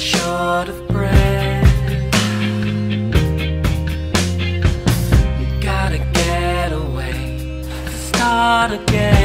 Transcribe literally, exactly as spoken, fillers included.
Short of breath, you gotta get away, start again.